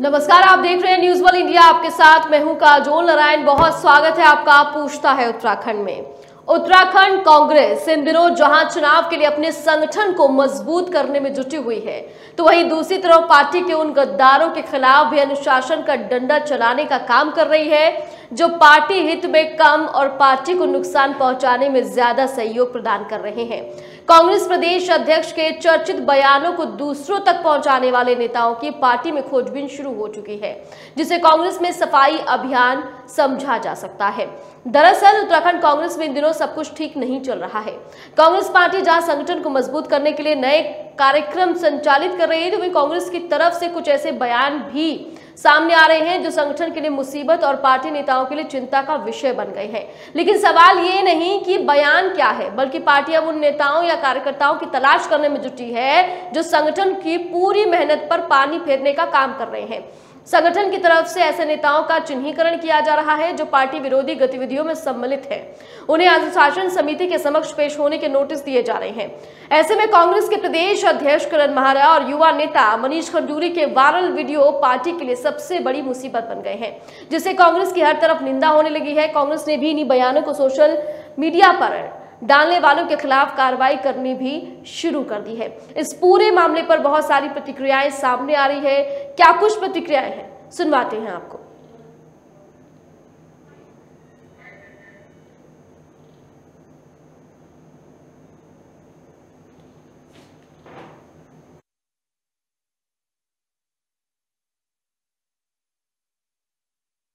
नमस्कार, आप देख रहे हैं न्यूज वर्ल्ड इंडिया। आपके साथ मैं हूं काजोल कायन। बहुत स्वागत है आपका पूछता है उत्तराखंड में। उत्तराखंड कांग्रेस इन दिनों जहां चुनाव के लिए अपने संगठन को मजबूत करने में जुटी हुई है, तो वहीं दूसरी तरफ पार्टी के उन गद्दारों के खिलाफ भी अनुशासन का डंडा चलाने का काम कर रही है जो पार्टी हित में कम और पार्टी को नुकसान पहुंचाने में ज्यादा सहयोग प्रदान कर रहे हैं। कांग्रेस प्रदेश अध्यक्ष के चर्चित बयानों को दूसरों तक पहुंचाने वाले नेताओं की पार्टी में खोजबीन शुरू हो चुकी है, जिसे कांग्रेस में सफाई अभियान समझा जा सकता है। दरअसल उत्तराखंड कांग्रेस में इन दिनों सब कुछ ठीक नहीं चल रहा है। कांग्रेस पार्टी जहां संगठन को मजबूत करने के लिए नए कार्यक्रम संचालित कर रही है, तो वहीं कांग्रेस की तरफ से कुछ ऐसे बयान भी सामने आ रहे हैं जो संगठन के लिए मुसीबत और पार्टी नेताओं के लिए चिंता का विषय बन गए हैं। लेकिन सवाल ये नहीं कि बयान क्या है, बल्कि पार्टी अब उन नेताओं या कार्यकर्ताओं की तलाश करने में जुटी है जो संगठन की पूरी मेहनत पर पानी फेरने का काम कर रहे हैं। संगठन की तरफ से ऐसे नेताओं का चिन्हीकरण किया जा रहा है जो पार्टी विरोधी गतिविधियों में सम्मिलित हैं। उन्हें अनुशासन समिति के समक्ष पेश होने के नोटिस दिए जा रहे हैं। ऐसे में कांग्रेस के प्रदेश अध्यक्ष करण महाराज और युवा नेता मनीष खजुरी के वायरल वीडियो पार्टी के लिए सबसे बड़ी मुसीबत बन गए हैं, जिससे कांग्रेस की हर तरफ निंदा होने लगी है। कांग्रेस ने भी इन्हीं बयानों को सोशल मीडिया पर डालने वालों के खिलाफ कार्रवाई करनी भी शुरू कर दी है। इस पूरे मामले पर बहुत सारी प्रतिक्रियाएं सामने आ रही है। क्या कुछ प्रतिक्रियाएं हैं, सुनवाते हैं आपको।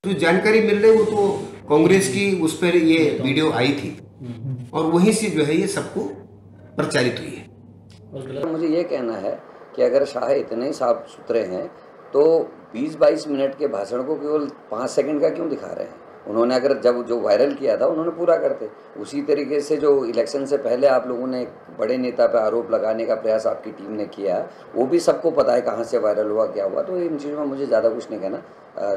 जो जानकारी मिल रही वो तो कांग्रेस की उस पर ये वीडियो आई थी और वहीं से जो है ये सबको प्रचारित हुई है। मुझे ये कहना है कि अगर शाह इतने ही साफ सुथरे हैं तो 20-22 मिनट के भाषण को केवल 5 सेकंड का क्यों दिखा रहे हैं? उन्होंने अगर जब जो वायरल किया था उन्होंने पूरा करते। उसी तरीके से जो इलेक्शन से पहले आप लोगों ने बड़े नेता पर आरोप लगाने का प्रयास आपकी टीम ने किया, वो भी सबको पता है कहाँ से वायरल हुआ, क्या हुआ। तो इन चीज़ों में मुझे ज़्यादा कुछ नहीं कहना।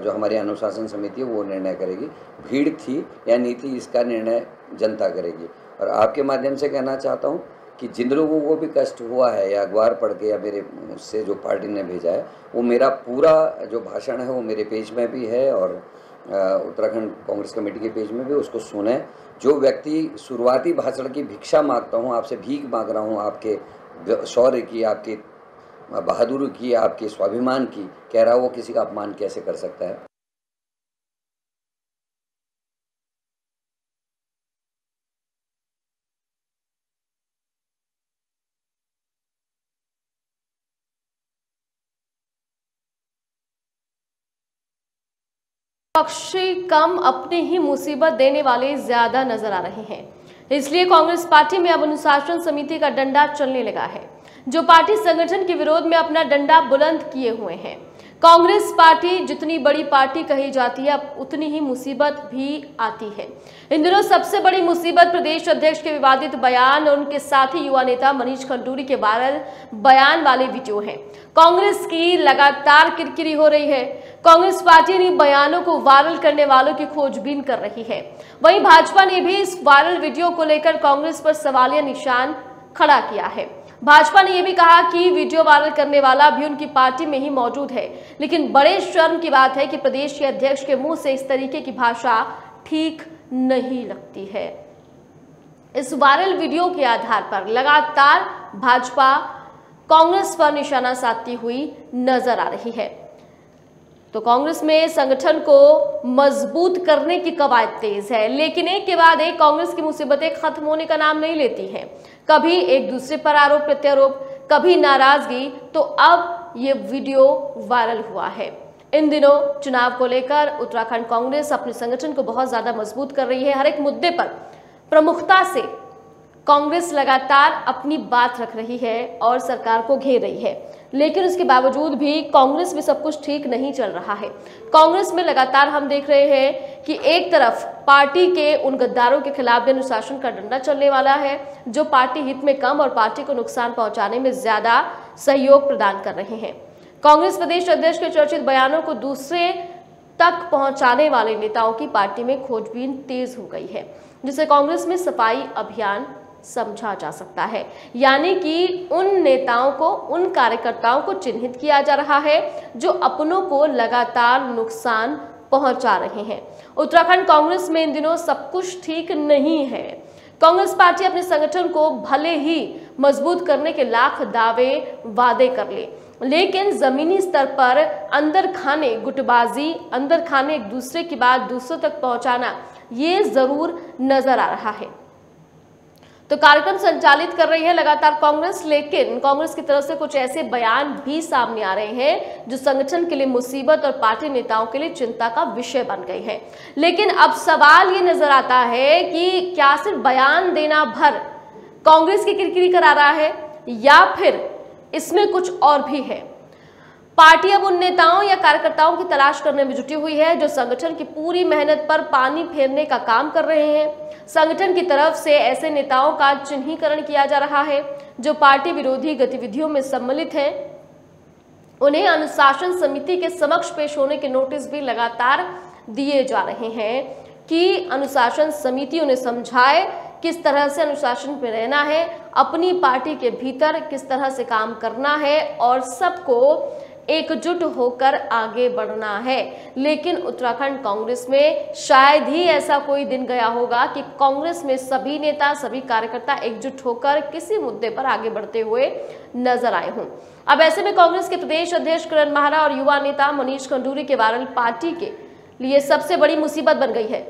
जो हमारी अनुशासन समिति है वो निर्णय करेगी। भीड़ थी या नहीं थी इसका निर्णय जनता करेगी। और आपके माध्यम से कहना चाहता हूँ कि जिन लोगों को भी कष्ट हुआ है या अखबार पढ़ के या मेरे से जो पार्टी ने भेजा है, वो मेरा पूरा जो भाषण है वो मेरे पेज में भी है और उत्तराखंड कांग्रेस कमेटी के पेज में भी, उसको सुने। जो व्यक्ति शुरुआती भाषण की भिक्षा मांगता हूँ, आपसे भीख मांग रहा हूँ आपके शौर्य की, आपके बहादुरी की, आपके स्वाभिमान की, कह रहा वो किसी का अपमान कैसे कर सकता है? पक्षी कम अपनी ही मुसीबत देने वाले ज्यादा नजर आ रहे हैं, इसलिए कांग्रेस पार्टी में अब अनुशासन समिति का डंडा चलने लगा है, जो पार्टी संगठन के विरोध में अपना डंडा बुलंद किए हुए हैं। कांग्रेस पार्टी जितनी बड़ी पार्टी कही जाती है, अब उतनी ही मुसीबत भी आती है। इन दिनों सबसे बड़ी मुसीबत प्रदेश अध्यक्ष के विवादित बयान और उनके साथी युवा नेता मनीष खजुरी के वायरल बयान वाले वीडियो हैं। कांग्रेस की लगातार किरकिरी हो रही है। कांग्रेस पार्टी ने बयानों को वायरल करने वालों की खोजबीन कर रही है। वहीं भाजपा ने भी इस वायरल वीडियो को लेकर कांग्रेस पर सवालिया निशान खड़ा किया है। भाजपा ने यह भी कहा कि वीडियो वायरल करने वाला भी उनकी पार्टी में ही मौजूद है, लेकिन बड़े शर्म की बात है कि प्रदेश के अध्यक्ष के मुंह से इस तरीके की भाषा ठीक नहीं लगती है। इस वायरल वीडियो के आधार पर लगातार भाजपा कांग्रेस पर निशाना साधती हुई नजर आ रही है। तो कांग्रेस में संगठन को मजबूत करने की कवायद तेज है, लेकिन एक के बाद एक कांग्रेस की मुसीबतें खत्म होने का नाम नहीं लेती हैं। कभी एक दूसरे पर आरोप प्रत्यारोप, कभी नाराजगी, तो अब ये वीडियो वायरल हुआ है। इन दिनों चुनाव को लेकर उत्तराखंड कांग्रेस अपने संगठन को बहुत ज्यादा मजबूत कर रही है। हर एक मुद्दे पर प्रमुखता से कांग्रेस लगातार अपनी बात रख रही है और सरकार को घेर रही है, लेकिन उसके बावजूद भी कांग्रेस में सब कुछ ठीक नहीं चल रहा है। कांग्रेस में लगातार हम देख रहे हैं कि एक तरफ पार्टी के उन गद्दारों के खिलाफ भी अनुशासन का डंडा चलने वाला है जो पार्टी हित में कम और पार्टी को नुकसान पहुंचाने में ज्यादा सहयोग प्रदान कर रहे हैं। कांग्रेस प्रदेश अध्यक्ष के चर्चित बयानों को दूसरे तक पहुंचाने वाले नेताओं की पार्टी में खोजबीन तेज हो गई है, जिससे कांग्रेस में सफाई अभियान समझा जा सकता है। यानी कि उन नेताओं को, उन कार्यकर्ताओं को चिन्हित किया जा रहा है जो अपनों को लगातार नुकसान पहुंचा रहे हैं। उत्तराखंड कांग्रेस में इन दिनों सब कुछ ठीक नहीं है। कांग्रेस पार्टी अपने संगठन को भले ही मजबूत करने के लाख दावे वादे कर ले, लेकिन जमीनी स्तर पर अंदर खाने गुटबाजी, अंदर खाने एक दूसरे की बात दूसरों तक पहुंचाना, ये जरूर नजर आ रहा है। तो कार्यक्रम संचालित कर रही है लगातार कांग्रेस, लेकिन कांग्रेस की तरफ से कुछ ऐसे बयान भी सामने आ रहे हैं जो संगठन के लिए मुसीबत और पार्टी नेताओं के लिए चिंता का विषय बन गई है। लेकिन अब सवाल ये नजर आता है कि क्या सिर्फ बयान देना भर कांग्रेस की किरकिरी करा रहा है या फिर इसमें कुछ और भी है। पार्टी अब उन नेताओं या कार्यकर्ताओं की तलाश करने में जुटी हुई है जो संगठन की पूरी मेहनत पर पानी फेरने का काम कर रहे हैं। संगठन की तरफ से ऐसे नेताओं का चिन्हीकरण किया जा रहा है जो पार्टी विरोधी गतिविधियों में सम्मिलित हैं। उन्हें अनुशासन समिति के समक्ष पेश होने के नोटिस भी लगातार दिए जा रहे हैं कि अनुशासन समिति उन्हें समझाए किस तरह से अनुशासन में रहना है, अपनी पार्टी के भीतर किस तरह से काम करना है और सबको एकजुट होकर आगे बढ़ना है। लेकिन उत्तराखंड कांग्रेस में शायद ही ऐसा कोई दिन गया होगा कि कांग्रेस में सभी नेता, सभी कार्यकर्ता एकजुट होकर किसी मुद्दे पर आगे बढ़ते हुए नजर आए हों। अब ऐसे में कांग्रेस के प्रदेश अध्यक्ष करण महाराज और युवा नेता मनीष खजुरी के वायरल पार्टी के लिए सबसे बड़ी मुसीबत बन गई है।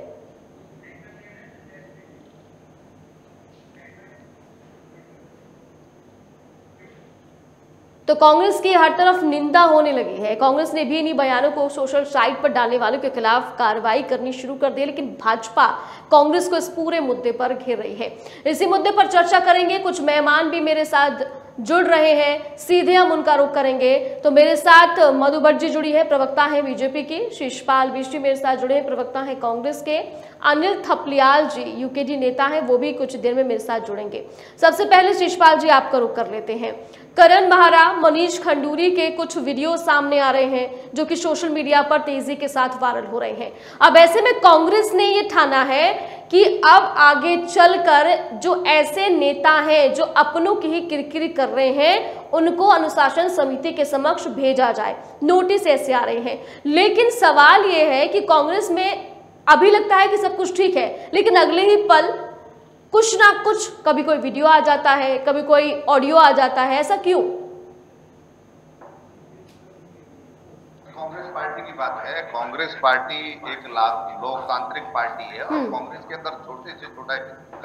तो कांग्रेस की हर तरफ निंदा होने लगी है। कांग्रेस ने भी इन्हीं बयानों को सोशल साइट पर डालने वालों के खिलाफ कार्रवाई करनी शुरू कर दी है, लेकिन भाजपा कांग्रेस को इस पूरे मुद्दे पर घेर रही है। इसी मुद्दे पर चर्चा करेंगे, कुछ मेहमान भी मेरे साथ जुड़ रहे हैं, सीधे हम उनका रुख करेंगे। तो मेरे साथ मधुबट जी जुड़ी है, प्रवक्ता है बीजेपी की, शीशपाल विष्टी मेरे साथ जुड़े हैं, प्रवक्ता है कांग्रेस के, अनिल थपलियाल जी यूकेडी नेता हैं, वो भी कुछ देर में मेरे साथ जुड़ेंगे। सबसे पहले शीशपाल जी आपका रुख कर लेते हैं। करण महाराज, मनीष खंडूरी के कुछ वीडियो सामने आ रहे हैं जो कि सोशल मीडिया पर तेजी के साथ वायरल हो रहे हैं। अब ऐसे में कांग्रेस ने ये ठाना है कि अब आगे चलकर जो ऐसे नेता हैं जो अपनों की ही किरकिरी कर रहे हैं, उनको अनुशासन समिति के समक्ष भेजा जाए, नोटिस ऐसे आ रहे हैं। लेकिन सवाल ये है कि कांग्रेस में अभी लगता है कि सब कुछ ठीक है, लेकिन अगले ही पल कुछ ना कुछ, कभी कोई वीडियो आ जाता है, कभी कोई ऑडियो आ जाता है। ऐसा क्यों? कांग्रेस पार्टी की बात है। कांग्रेस पार्टी एक लोकतांत्रिक पार्टी है और कांग्रेस के अंदर छोटे से छोटा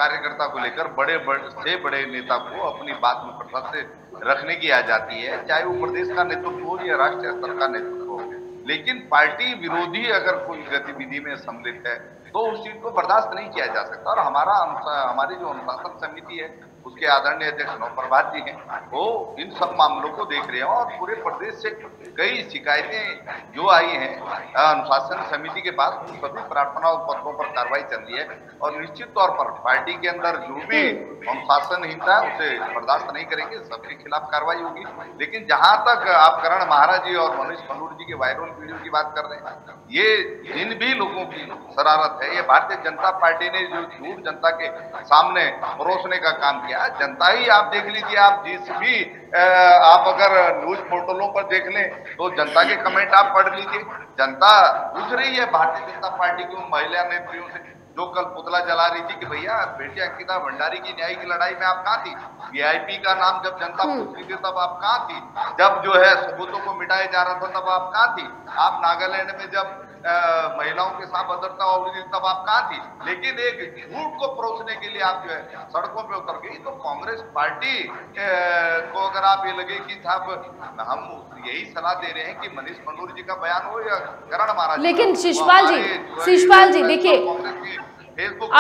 कार्यकर्ता को लेकर बड़े से बड़े नेता को अपनी बात में प्रसाद से रखने की आ जाती है, चाहे वो प्रदेश का नेतृत्व हो या राष्ट्रीय स्तर का नेतृत्व हो। लेकिन पार्टी विरोधी अगर कोई गतिविधि में सम्मिलित है तो उस चीज को बर्दाश्त नहीं किया जा सकता। और हमारी जो अनुशासन समिति है उसके आदरणीय अध्यक्ष नवप्रभात जी हैं, वो इन सब मामलों को देख रहे हैं और पूरे प्रदेश से कई शिकायतें जो आई हैं अनुशासन समिति के पास, उन सभी प्रार्थना पत्रों पर कार्रवाई चल रही है। और निश्चित तौर पर पार्टी के अंदर जो भी अनुशासनहीनता है उसे बर्दाश्त नहीं करेंगे, सबके खिलाफ कार्रवाई होगी। लेकिन जहाँ तक आप करण महाराज जी और मनीष खंडूरी जी के वायरल वीडियो की बात कर रहे हैं, ये जिन भी लोगों की शरारत है, ये भारतीय जनता पार्टी ने जो झूठ जनता के सामने परोसने का काम किया, जनता ही आप देख लीजिए, आप जिस भी आप अगर न्यूज पोर्टलों पर देख लें तो जनता के कमेंट आप पढ़ लीजिए। जनता पूछ रही है भारतीय जनता पार्टी की महिला नेत्रियों से जो कल पुतला जला रही थी कि भैया बेटी अंकिता भंडारी की न्याय की लड़ाई में आप कहाँ थी? वीआईपी का नाम जब जनता पूछ रही थी तब आप कहाँ थी? जब जो है सबूतों को मिटाया जा रहा था तब आप कहाँ थी? आप नागालैंड में जब महिलाओं के साथ बदलता और तब आप कहाँ थी? लेकिन एक झूठ को परोसने के लिए आप जो है सड़कों पे उतर गई। तो कांग्रेस पार्टी को अगर आप ये लगे कि साहब हम यही सलाह दे रहे हैं कि मनीष खंडूरी जी का बयान हो या करण महाराज। लेकिन शीशपाल जी देखिए,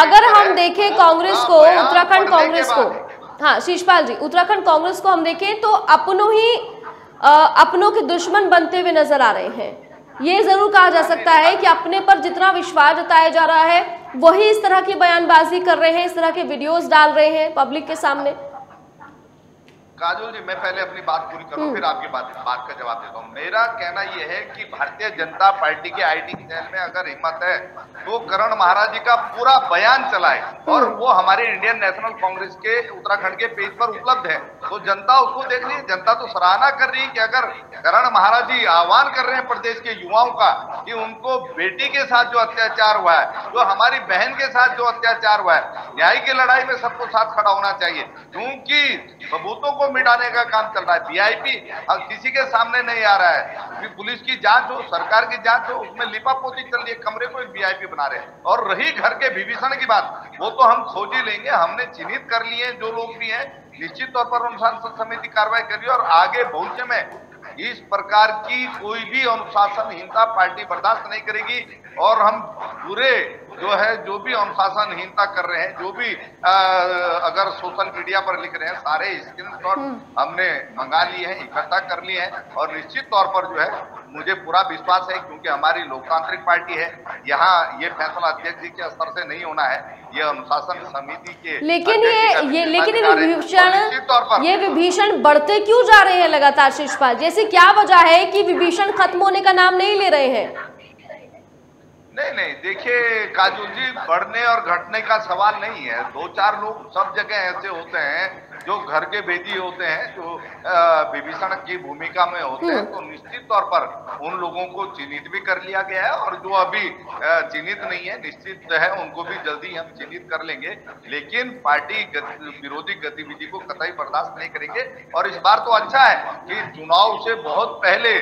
अगर हम देखें कांग्रेस को, उत्तराखंड कांग्रेस को, हाँ शीशपाल जी, उत्तराखंड कांग्रेस को हम देखें तो अपनों के दुश्मन बनते हुए नजर आ रहे हैं। ये जरूर कहा जा सकता है कि अपने पर जितना विश्वास जताया जा रहा है वही इस तरह की बयानबाजी कर रहे हैं, इस तरह के वीडियोस डाल रहे हैं पब्लिक के सामने। काजोल जी, मैं पहले अपनी बात पूरी करूं, फिर आपकी बात का जवाब देता हूं। मेरा कहना यह है कि भारतीय जनता पार्टी के आईटी सेल में अगर हिम्मत है तो करण महाराज जी का पूरा बयान चलाए, और वो हमारे इंडियन नेशनल कांग्रेस के उत्तराखंड के पेज पर उपलब्ध है, तो जनता उसको देख रही है। जनता तो सराहना कर रही है कि अगर करण महाराज जी आह्वान कर रहे हैं प्रदेश के युवाओं का कि उनको बेटी के साथ जो अत्याचार हुआ है, जो हमारी बहन के साथ जो अत्याचार हुआ है, न्याय की लड़ाई में सबको साथ खड़ा होना चाहिए, क्योंकि सबूतों को मिटाने का काम चल रहा है। वीआईपी अब किसी के सामने नहीं आ रहा है, पुलिस की जांच हो, सरकार की जांच हो, उसमें लिपापोती चल रही है, कमरे को वीआईपी बना रहे हैं। और रही घर के विभीषण की बात, वो तो हम सोच ही लेंगे, हमने चिन्हित कर लिए हैं जो लोग भी हैं, निश्चित तौर पर अनुशासन समिति कार्रवाई कर रही है, और आगे भविष्य में इस प्रकार की कोई भी अनुशासनहीनता पार्टी बर्दाश्त नहीं करेगी। और हम पूरे जो भी अनुशासनहीनता कर रहे हैं, जो भी अगर सोशल मीडिया पर लिख रहे हैं, सारे स्क्रीनशॉट हमने मंगा लिए हैं, इकट्ठा कर लिए हैं, और निश्चित तौर पर जो है मुझे पूरा विश्वास है, क्योंकि हमारी लोकतांत्रिक पार्टी है, यहाँ ये फैसला अध्यक्ष जी के स्तर से नहीं होना है, ये अनुशासन समिति के। लेकिन ये विभीषण बढ़ते क्यों जा रहे हैं लगातार शीशपाल, जैसे क्या वजह है कि विभीषण खत्म होने का नाम नहीं ले रहे हैं? नहीं, देखिए काजोल जी, बढ़ने और घटने का सवाल नहीं है। दो चार लोग सब जगह ऐसे होते हैं जो घर के भेदी होते हैं, जो विभीषण की भूमिका में होते हैं, तो निश्चित तौर पर उन लोगों को चिन्हित भी कर लिया गया है, और जो अभी चिन्हित नहीं है, निश्चित है उनको भी जल्दी हम चिन्हित कर लेंगे। लेकिन पार्टी विरोधी गतिविधि को कतई बर्दाश्त नहीं करेंगे। और इस बार तो अच्छा है कि चुनाव से बहुत पहले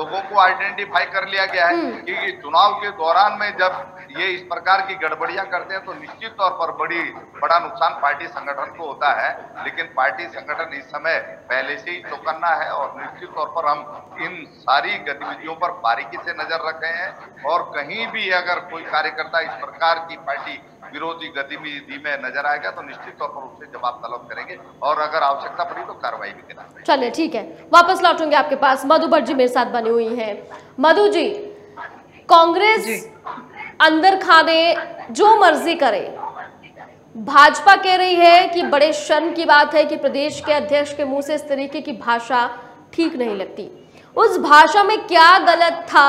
लोगों को आइडेंटिफाई कर लिया गया है, कि चुनाव के दौरान में जब ये इस प्रकार की गड़बड़ियां करते हैं तो निश्चित तौर पर बड़ा नुकसान पार्टी संगठन को होता है। लेकिन पार्टी संगठन इस समय पहले से ही चौकन्ना है, और निश्चित तौर पर हम इन सारी गतिविधियों पर बारीकी से नजर रख रहे हैं, और कहीं भी अगर कोई कार्यकर्ता इस प्रकार की पार्टी विरोधी गतिविधि में नजर आएगा तो निश्चित तौर पर उससे जवाब तलब करेंगे, और अगर आवश्यकता पड़ी तो कार्रवाई भी करेंगे। चलिए ठीक है, वापस लौटूंगे आपके पास। मधुबट जी मेरे साथ बनी हुई है। मधु जी, कांग्रेस अंदर खाने जो मर्जी करे, भाजपा कह रही है कि बड़े शर्म की बात है कि प्रदेश के अध्यक्ष के मुंह से इस तरीके की भाषा ठीक नहीं लगती। उस भाषा में क्या गलत था?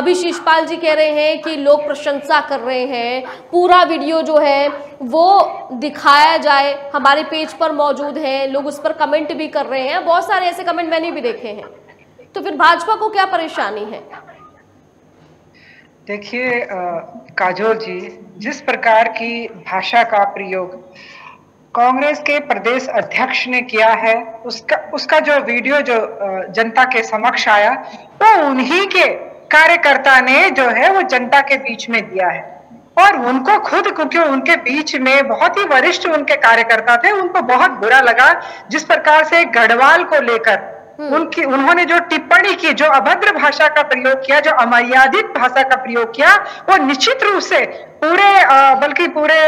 अभी शीशपाल जी कह रहे हैं कि लोग प्रशंसा कर रहे हैं, पूरा वीडियो जो है वो दिखाया जाए, हमारे पेज पर मौजूद है, लोग उस पर कमेंट भी कर रहे हैं, बहुत सारे ऐसे कमेंट मैंने भी देखे हैं, तो फिर भाजपा को क्या परेशानी है? देखिए काजोल जी, जिस प्रकार की भाषा का प्रयोग कांग्रेस के प्रदेश अध्यक्ष ने किया है, उसका जो वीडियो जो जनता के समक्ष आया, वो उन्हीं के कार्यकर्ता ने जो है वो जनता के बीच में दिया है, और उनको खुद, क्योंकि उनके बीच में बहुत ही वरिष्ठ उनके कार्यकर्ता थे, उनको बहुत बुरा लगा जिस प्रकार से गढ़वाल को लेकर उन्होंने जो टिप्पणी की, जो अभद्र भाषा का प्रयोग किया, जो अमर्यादित भाषा का प्रयोग किया, वो निश्चित रूप से पूरे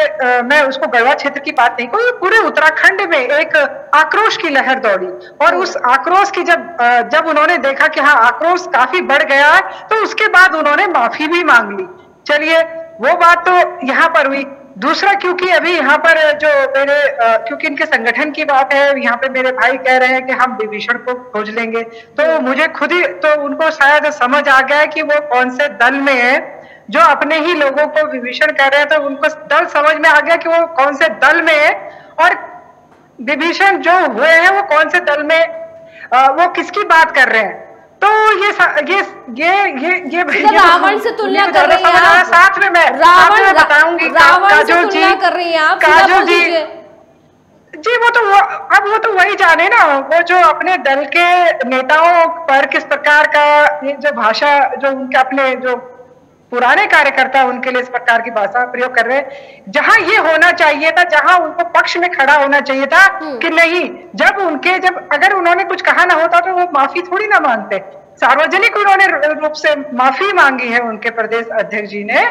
मैं उसको गढ़वा क्षेत्र की बात नहीं कहूँ, पूरे उत्तराखंड में एक आक्रोश की लहर दौड़ी, और उस आक्रोश की जब उन्होंने देखा कि हाँ आक्रोश काफी बढ़ गया है, तो उसके बाद उन्होंने माफी भी मांग ली। चलिए वो बात तो यहाँ पर हुई। दूसरा, क्योंकि अभी यहाँ पर जो क्योंकि इनके संगठन की बात है, यहाँ पे मेरे भाई कह रहे हैं कि हम विभीषण को खोज लेंगे, तो मुझे खुद ही तो उनको शायद समझ आ गया है कि वो कौन से दल में है, जो अपने ही लोगों को विभीषण कह रहे हैं, तो उनको दल समझ में आ गया कि वो कौन से दल में है, और विभीषण जो हुए हैं वो कौन से दल में, वो किसकी बात कर रहे हैं। तो ये रावण से तुलना कर रही है आप, साथ में मैं रावण बताऊंगी, रावण से तुलना कर रही है आप काजोल जी। जी वो तो वही जाने ना, वो जो अपने दल के नेताओं पर किस प्रकार का जो भाषा, जो उनके अपने जो पुराने कार्यकर्ता उनके लिए इस प्रकार की भाषा प्रयोग कर रहे हैं, जहां ये होना चाहिए था, जहां उनको पक्ष में खड़ा होना चाहिए था कि नहीं, जब अगर उन्होंने कुछ कहा ना होता तो वो माफी थोड़ी ना मांगते, सार्वजनिक उन्होंने रूप से माफी मांगी है उनके प्रदेश अध्यक्ष जी ने,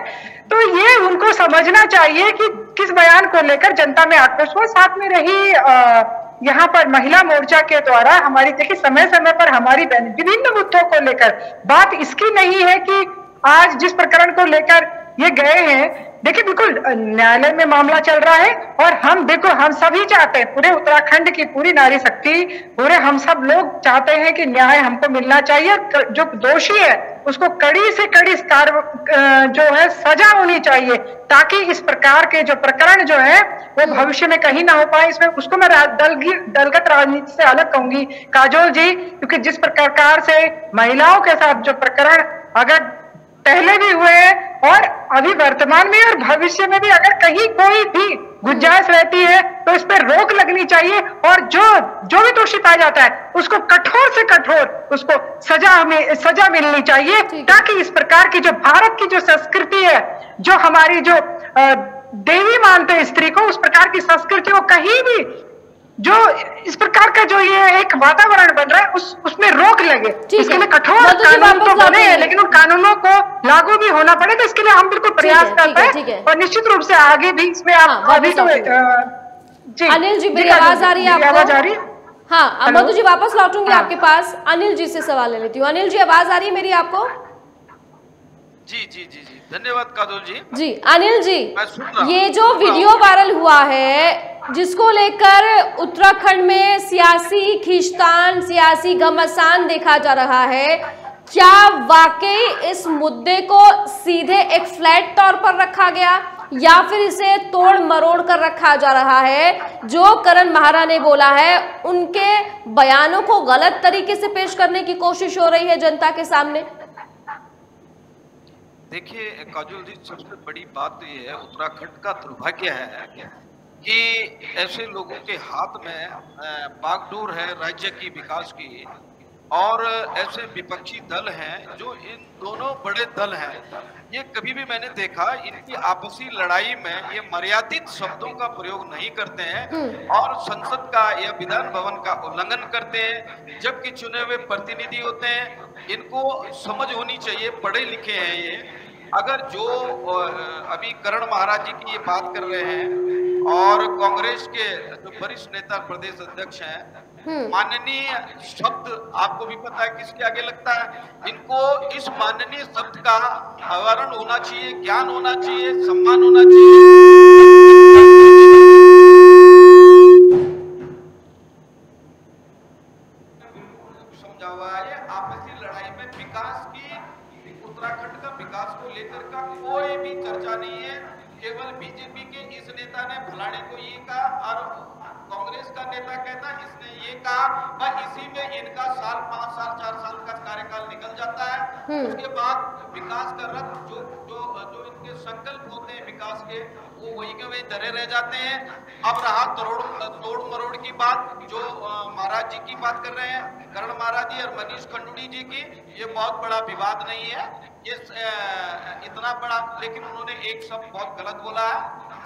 तो ये उनको समझना चाहिए कि किस बयान को लेकर जनता में आक्रोश हुआ। साथ में रही यहाँ पर महिला मोर्चा के द्वारा हमारी, देखिए समय समय पर हमारी विभिन्न मुद्दों को लेकर बात इसकी नहीं है कि आज जिस प्रकरण को लेकर ये गए हैं, देखिए बिल्कुल न्यायालय में मामला चल रहा है और हम बिल्कुल हम सभी चाहते हैं, पूरे उत्तराखंड की पूरी नारी शक्ति, पूरे हम सब लोग चाहते हैं कि न्याय हमको मिलना चाहिए और जो दोषी है उसको कड़ी से कड़ी जो है सजा होनी चाहिए, ताकि इस प्रकार के जो प्रकरण जो है वो भविष्य में कहीं ना हो पाए। इसमें उसको मैं दलगत राजनीति से अलग कहूंगी काजोल जी, क्योंकि जिस प्रकार से महिलाओं के साथ जो प्रकरण अगर पहले भी हुए और अभी वर्तमान में और भविष्य में भी अगर कहीं कोई भी गुंजाइश रहती है तो इस पर रोक लगनी चाहिए और जो भी दोषी पाया जाता है उसको कठोर से कठोर उसको सजा मिलनी चाहिए, ताकि इस प्रकार की जो भारत की जो संस्कृति है, जो हमारी जो देवी मानते हैं स्त्री को, उस प्रकार की संस्कृति को कहीं भी जो इस प्रकार का जो ये एक वातावरण बन रहा है उसमें रोक लगे। इसके लिए कठोर कानून तो बने हैं, लेकिन उन कानूनों को लागू भी होना पड़ेगा। इसके लिए हम बिल्कुल प्रयास कर रहे हैं और निश्चित रूप से आगे भी इसमें आप अभी तो अनिल जी मेरी आवाज आ रही है, आवाज आ रही है? हाँ मधु जी वापस लौटूंगी आपके पास। अनिल जी से सवाल ले लेती हूँ। अनिल जी आवाज आ रही है मेरी आपको? जी जी जी जी धन्यवाद काजोल जी। जी अनिल जी, ये जो वीडियो वायरल हुआ है जिसको लेकर उत्तराखंड में सियासी खींचतान, सियासी घमासान देखा जा रहा है, क्या वाकई इस मुद्दे को सीधे एक फ्लैट तौर पर रखा गया या फिर इसे तोड़ मरोड़ कर रखा जा रहा है? जो करण महाराज ने बोला है उनके बयानों को गलत तरीके से पेश करने की कोशिश हो रही है जनता के सामने। देखिए काजोल जी, सबसे बड़ी बात तो ये है, उत्तराखंड का दुर्भाग्य है कि ऐसे लोगों के हाथ में बागडोर है राज्य की विकास की, और ऐसे विपक्षी दल हैं जो इन दोनों बड़े दल हैं, ये कभी भी मैंने देखा इनकी आपसी लड़ाई में ये मर्यादित शब्दों का प्रयोग नहीं करते हैं और संसद का या विधान भवन का उल्लंघन करते हैं, जबकि चुने हुए प्रतिनिधि होते हैं। इनको समझ होनी चाहिए, पढ़े लिखे हैं ये। अगर जो अभी करण महाराज जी की ये बात कर रहे हैं और कांग्रेस के जो वरिष्ठ नेता प्रदेश अध्यक्ष हैं, माननीय शब्द आपको भी पता है किसके आगे लगता है, इनको इस माननीय शब्द का आवरण होना चाहिए, ज्ञान होना चाहिए, सम्मान होना चाहिए। समझा हुआ है आपसी लड़ाई में विकास की, उत्तराखंड का विकास को लेकर का कोई भी चर्चा नहीं है। केवल बीजेपी के इस नेता ने फलाने को ये कहा और कांग्रेस का नेता कहता इसने ये कहा, बस इसी में इनका साल, 5 साल, 4 साल का कार्यकाल निकल जाता है। उसके बाद विकास का रथ जो जो जो इनके संकल्प होते हैं विकास के, वो वही के वही धरे रह जाते हैं। अब रहा तोड़ मरोड़ की बात, जो महाराज जी की बात कर रहे हैं, करण महाराज जी और मनीष खजुरी जी की, ये बहुत बड़ा विवाद नहीं है इतना बड़ा, लेकिन उन्होंने एक शब्द बहुत गलत बोला है,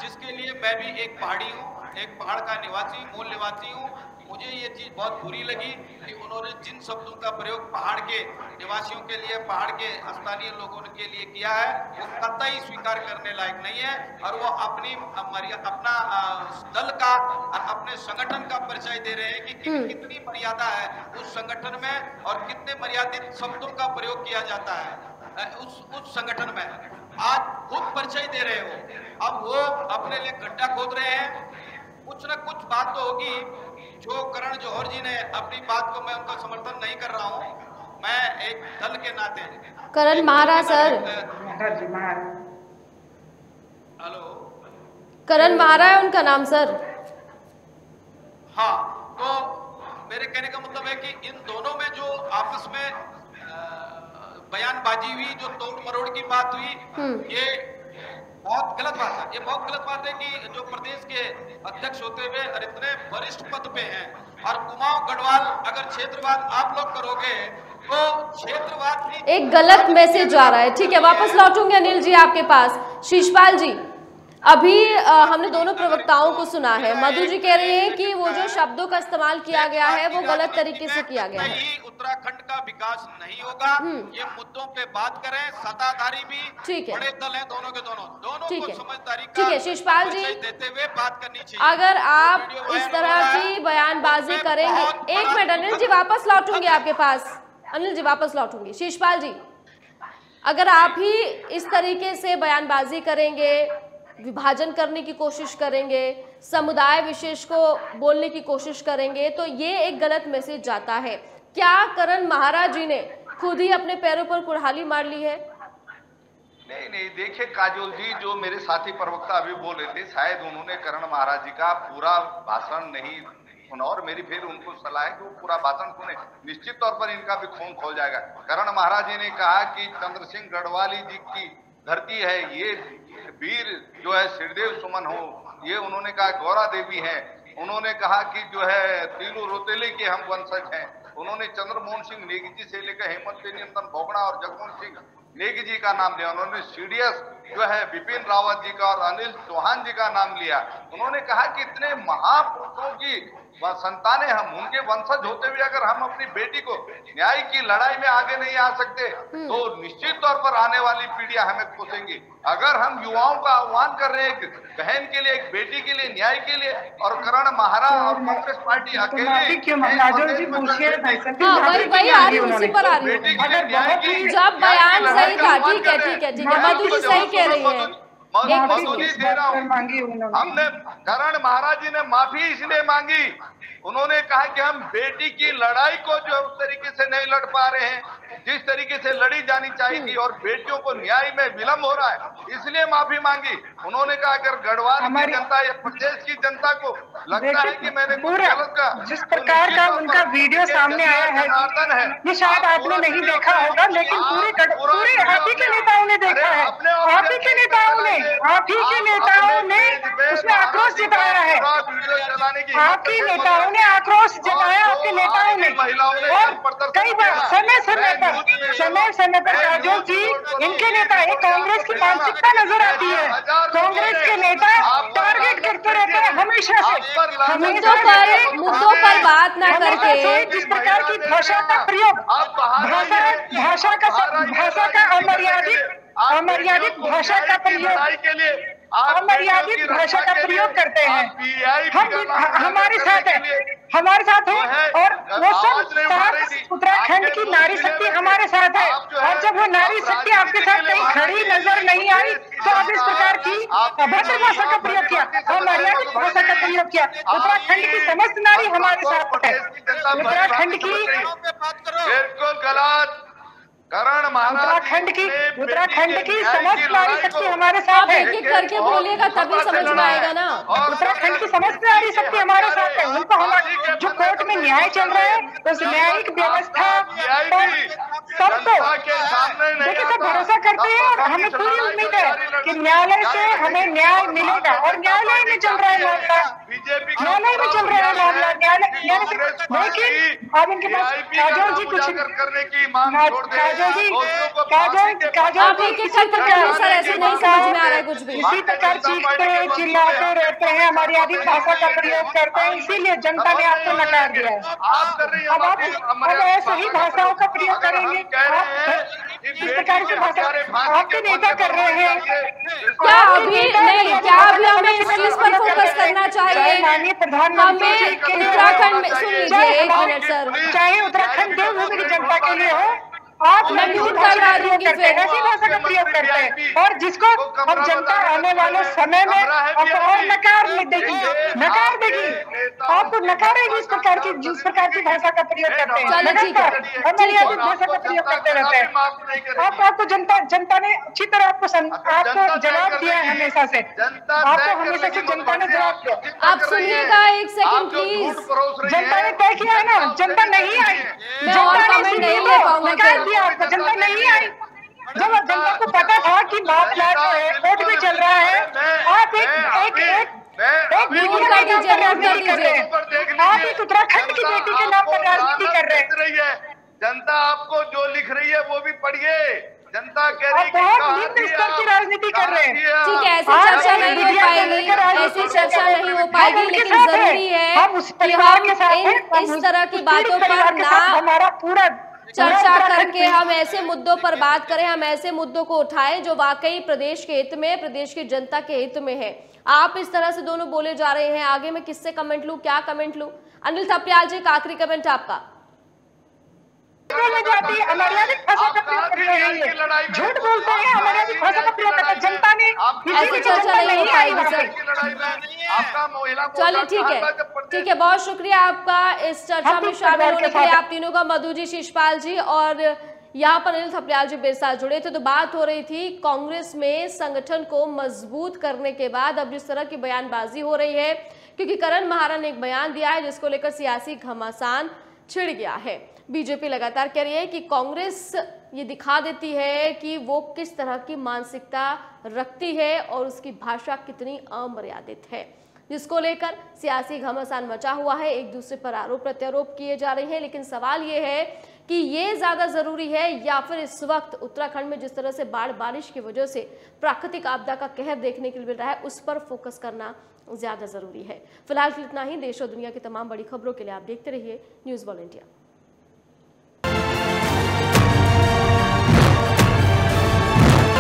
जिसके लिए मैं भी एक पहाड़ी हूँ, एक पहाड़ का निवासी, मूल निवासी हूँ। मुझे ये चीज बहुत बुरी लगी कि उन्होंने जिन शब्दों का प्रयोग पहाड़ के निवासियों के लिए, पहाड़ के स्थानीय लोगों के लिए किया है, वो कतई स्वीकार करने लायक नहीं है और वो अपनी अपना दल का और अपने संगठन का परिचय दे रहे हैं कि कितनी मर्यादा है उस संगठन में और कितने मर्यादित शब्दों का प्रयोग किया जाता है उस संगठन में। आज खुद परिचय दे रहे हो, अब वो अपने लिए गड्ढा खोद रहे हैं। कुछ ना कुछ बात तो होगी। जो करण जौहर जी ने अपनी बात को, मैं उनका समर्थन नहीं कर रहा हूँ, मैं एक दल के नाते। करण महाराज सर, हेलो, करण महाराज है उनका नाम सर। हाँ, तो मेरे कहने का मतलब है कि इन दोनों में जो आपस में बयानबाजी हुई, जो तोड़ मरोड़ की बात हुई, ये बहुत गलत बात है। ये बहुत गलत बात है कि जो प्रदेश के अध्यक्ष होते हुए और इतने वरिष्ठ पद पे हैं, और कुमाऊं गढ़वाल अगर क्षेत्रवाद आप लोग करोगे तो क्षेत्रवाद एक गलत मैसेज आ रहा है। ठीक है, वापस लौटूंगे अनिल जी आपके पास। शीशपाल जी, अभी हमने दोनों प्रवक्ताओं को सुना है। मधु जी कह रहे हैं कि वो जो शब्दों का इस्तेमाल किया गया है वो गलत तरीके से किया गया है, उत्तराखंड का विकास नहीं होगा। ये मुद्दों पे बात करें, सत्ताधारी भी ठीक है, बड़े दल हैं दोनों के दोनों ठीक है, समझदारी ठीक है। शीशपाल जी, देते हुए बात करनी चाहिए, अगर आप इस तरह की बयानबाजी करेंगे। एक मिनट अनिल जी, वापस लौटूंगी आपके पास। अनिल जी वापस लौटूंगी। शीशपाल जी, अगर आप ही इस तरीके से बयानबाजी करेंगे विभाजन करने की कोशिश करेंगे, समुदाय विशेष को बोलने की कोशिश करेंगे, तो ये एक गलत मैसेज जाता है। क्या करण महाराज जी ने खुद ही अपने पैरों पर कुल्हाड़ी मार ली है? नहीं, देखिए काजोल जी, जो मेरे साथी प्रवक्ता अभी बोल रहे थे, शायद उन्होंने करण महाराज जी का पूरा भाषण नहीं सुना और मेरी फिर उनको सलाह है कि वो पूरा भाषण सुने, निश्चित तौर पर इनका भी खून खोल जाएगा। करण महाराज जी ने कहा कि चंद्र सिंह गढ़वाली जी की धरती है, ये वीर जो है श्रीदेव सुमन हो, ये उन्होंने कहा गौरा देवी है, उन्होंने कहा कि जो है तीलू रोतेले के हम वंशज हैं, उन्होंने चंद्रमोहन सिंह नेगी जी से लेकर हेमंत भोगड़ा और जगमोहन सिंह नेगी जी का नाम लिया, उन्होंने सीडीएस जो है विपिन रावत जी का और अनिल चौहान जी का नाम लिया, उन्होंने कहा कि इतने महापुरुषों की संतानें हम, उनके वंशज होते हुए अगर हम अपनी बेटी को न्याय की लड़ाई में आगे नहीं आ सकते तो निश्चित तौर पर आने वाली पीढ़ियां हमें कोसेंगी। अगर हम युवाओं का आह्वान कर रहे हैं एक बहन के लिए, एक बेटी के लिए, न्याय के लिए, और करण महाराज और कांग्रेस पार्टी अकेले हमने करण महाराज जी ने माफी इसलिए मांगी, उन्होंने कहा कि हम बेटी की लड़ाई को जो उस तरीके से नहीं लड़ पा रहे हैं जिस तरीके से लड़ी जानी चाहिए थी, और बेटियों को न्याय में विलंब हो रहा है, इसलिए माफी मांगी। उन्होंने कहा अगर गढ़वाल की जनता या प्रदेश की जनता को लगता है कि मैंने गलत कहा, जिस प्रकार का उनका वीडियो सामने आया है, ये शायद आपने नहीं देखा होगा, लेकिन पूरे आप ही के नेताओं ने देखा है, आप ही के नेताओं ने उसमें आक्रोश जताया है, आपके नेताओं ने आक्रोश जताया, आपके नेताओं ने, और कई बार समय पर काजोल जी, इनके नेता एक कांग्रेस की मानसिकता नजर आती है, कांग्रेस के नेता टारगेट करते रहते हैं हमेशा से, मुद्दों पर बात ना करके जिस प्रकार की भाषा का प्रयोग, भाषा का अमर्यादित भाषा का प्रयोग करते हैं, हमारे साथ है और वो सब उत्तराखंड की नारी शक्ति हमारे साथ है, और जब वो नारी शक्ति आपके साथ कहीं खड़ी नजर नहीं आई तो आप इस प्रकार की भद्र भाषा का प्रयोग किया, अमर्यादित भाषा का प्रयोग किया। उत्तराखंड की समस्त नारी हमारे साथ है, उत्तराखंड की उत्तराखंड की समस्त नारी शक्ति हमारे साथ है, एक एक करके बोलेगा तभी समझ में आएगा ना। उत्तराखंड की समस्त नारी शक्ति हमारे साथ है, उनको हम जो कोर्ट में न्याय चल रहा है उस न्यायिक व्यवस्था पर सबको देखिए सब भरोसा करते हैं, और हमें पूरी उम्मीद है कि न्यायालय से हमें न्याय मिलेगा, और न्यायालय में चल रहा है मामला, लेकिन अब इनके पास काजोल जी कुछ इसी प्रकार चीखते चिल्लाते रहते हैं, अमर्यादित भाषा का प्रयोग करते हैं, इसीलिए जनता ने आपको नकार दिया है। अब आप ऐसे ही भाषाओं का प्रयोग करेंगे, इस प्रकार की भाषा आपके नेता कर रहे हैं। क्या अभी हमें इस चीज पर फोकस करना चाहिए, माननीय प्रधानमंत्री के उत्तराखंड में, चाहे उत्तराखंड देवभूमि की जनता के लिए हो, आप मजबूत भाषा का प्रयोग करते हैं, और जिसको अब जनता आने वाले समय में आपको और नकार देगी, आपको नकारेगी जिस प्रकार की भाषा का प्रयोग करते हैं, अमर्यादित भाषा का प्रयोग करते रहते हैं। आपको जनता ने अच्छी तरह आपको जवाब दिया है, हमेशा से जनता ने जवाब दिया। आप सुनिएगा एक सेकंड प्लीज, जनता ने तय किया है ना, जनता नहीं आई, जनता नहीं आई, जब जनता को पता था कि मामला कोर्ट में चल रहा है, आप एक राजनीति कर रहे हैं, आप एक उत्तराखंड की बेटी के नाम पर राजनीति कर रहे हैं। जनता आपको जो लिख रही है वो भी पढ़िए, जनता कह रही है आप बहुत निम्न स्तर की राजनीति कर रहे हैं, ठीक है, ऐसी चर्चा नहीं हो पाएगी, लेकिन जरूरी है कि हम इस तरह की बातों पर ना हमारा पूरा चर्चा करके हम ऐसे मुद्दों पर बात करें, हम ऐसे मुद्दों को उठाएं जो वाकई प्रदेश के हित में, प्रदेश की जनता के हित में है। आप इस तरह से दोनों बोले जा रहे हैं, आगे मैं किससे कमेंट लूं, क्या कमेंट लूं? अनिल थपलियाल जी का आखिरी कमेंट आपका। अमर्यादित भाषा का प्रयोग कर रहे हैं, झूठ बोलते हैं, अमर्यादित भाषा का प्रयोग करते हैं। जनता ने चलिए ठीक है, ठीक है, बहुत शुक्रिया आपका इस चर्चा में शामिल होने के लिए। आप तीनों का, मधु जी, शीशपाल जी और यहाँ पर अनिल थपलियाल जी मेरे साथ जुड़े थे। तो बात हो रही थी कांग्रेस में संगठन को मजबूत करने के बाद अब जिस तरह की बयानबाजी हो रही है, क्योंकि करण महाराज ने एक बयान दिया है जिसको लेकर सियासी घमासान छिड़ गया है। बीजेपी लगातार कह रही है कि कांग्रेस ये दिखा देती है कि वो किस तरह की मानसिकता रखती है और उसकी भाषा कितनी अमर्यादित है, जिसको लेकर सियासी घमासान मचा हुआ है। एक दूसरे पर आरोप प्रत्यारोप किए जा रहे हैं, लेकिन सवाल ये है कि ये ज़्यादा ज़रूरी है या फिर इस वक्त उत्तराखंड में जिस तरह से बाढ़ बारिश की वजह से प्राकृतिक आपदा का कहर देखने के लिए मिल रहा है, उस पर फोकस करना ज़्यादा ज़रूरी है। फिलहाल इतना ही। देश और दुनिया की तमाम बड़ी खबरों के लिए आप देखते रहिए न्यूज़ वर्ल्ड इंडिया।